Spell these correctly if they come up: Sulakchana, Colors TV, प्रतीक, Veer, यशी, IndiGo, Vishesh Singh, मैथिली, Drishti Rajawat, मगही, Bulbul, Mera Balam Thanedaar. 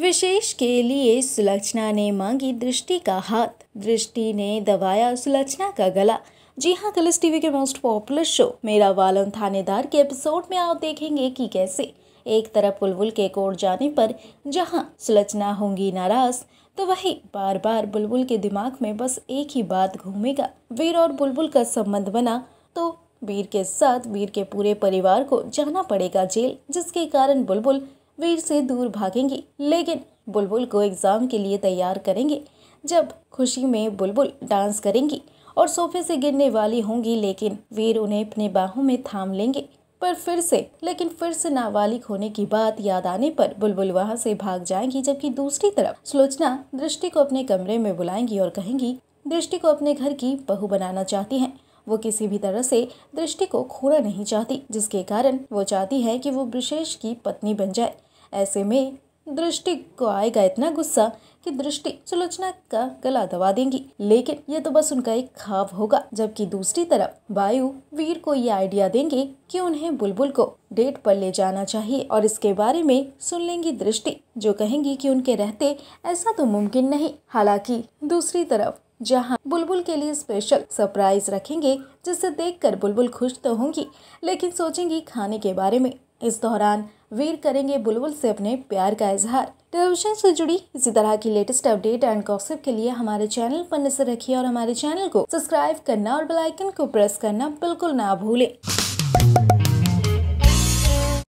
विशेष के लिए सुलक्षणा ने मांगी दृष्टि का हाथ, दृष्टि ने दबाया सुलक्षणा का गला। जी हाँ, कलर्स टीवी के most popular show Mera Balam थानेदार के एपिसोड में आप देखेंगे कि कैसे एक तरफ बुलबुल के कोर्ट जाने पर जहां सुलक्षणा होंगी नाराज, तो वही बार बार बुलबुल के दिमाग में बस एक ही बात घूमेगा, वीर और बुलबुल का संबंध बना तो वीर के साथ वीर के पूरे परिवार को जाना पड़ेगा जेल, जिसके कारण बुलबुल वीर से दूर भागेंगी लेकिन बुलबुल को एग्ज़ाम के लिए तैयार करेंगे। जब खुशी में बुलबुल डांस करेंगी और सोफे से गिरने वाली होंगी लेकिन वीर उन्हें अपने बाहों में थाम लेंगे। पर फिर से नाबालिग होने की बात याद आने पर बुलबुल वहां से भाग जाएंगी, जबकि दूसरी तरफ सुलोचना दृष्टि को अपने कमरे में बुलाएंगी और कहेंगी दृष्टि को अपने घर की बहू बनाना चाहती हैं। वो किसी भी तरह से दृष्टि को खोना नहीं चाहती, जिसके कारण वो चाहती है कि वो विशेष की पत्नी बन जाए। ऐसे में दृष्टि को आएगा इतना गुस्सा कि दृष्टि सुलोचना का गला दबा देंगी, लेकिन ये तो बस उनका एक ख्वाब होगा। जबकि दूसरी तरफ वायु वीर को ये आइडिया देंगे कि उन्हें बुलबुल को डेट पर ले जाना चाहिए और इसके बारे में सुन लेंगी दृष्टि, जो कहेंगी कि उनके रहते ऐसा तो मुमकिन नहीं। हालांकि दूसरी तरफ जहां बुलबुल के लिए स्पेशल सरप्राइज रखेंगे, जिसे देखकर बुलबुल खुश तो होंगी लेकिन सोचेंगी खाने के बारे में। इस दौरान वीर करेंगे बुलबुल से अपने प्यार का इजहार। टेलीविजन से जुड़ी इसी तरह की लेटेस्ट अपडेट एंड गॉसिप के लिए हमारे चैनल पर नजर रखिए और हमारे चैनल को सब्सक्राइब करना और बेल आइकन को प्रेस करना बिल्कुल ना भूलें।